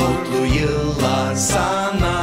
mutlu yıllar sana.